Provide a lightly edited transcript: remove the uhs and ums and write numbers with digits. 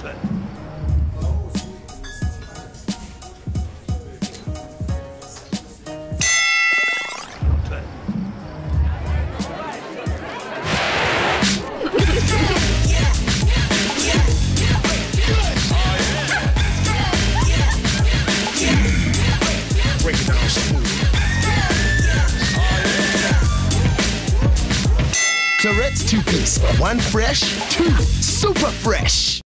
chocolate. Clorets 2 Piece. One fresh, two super fresh.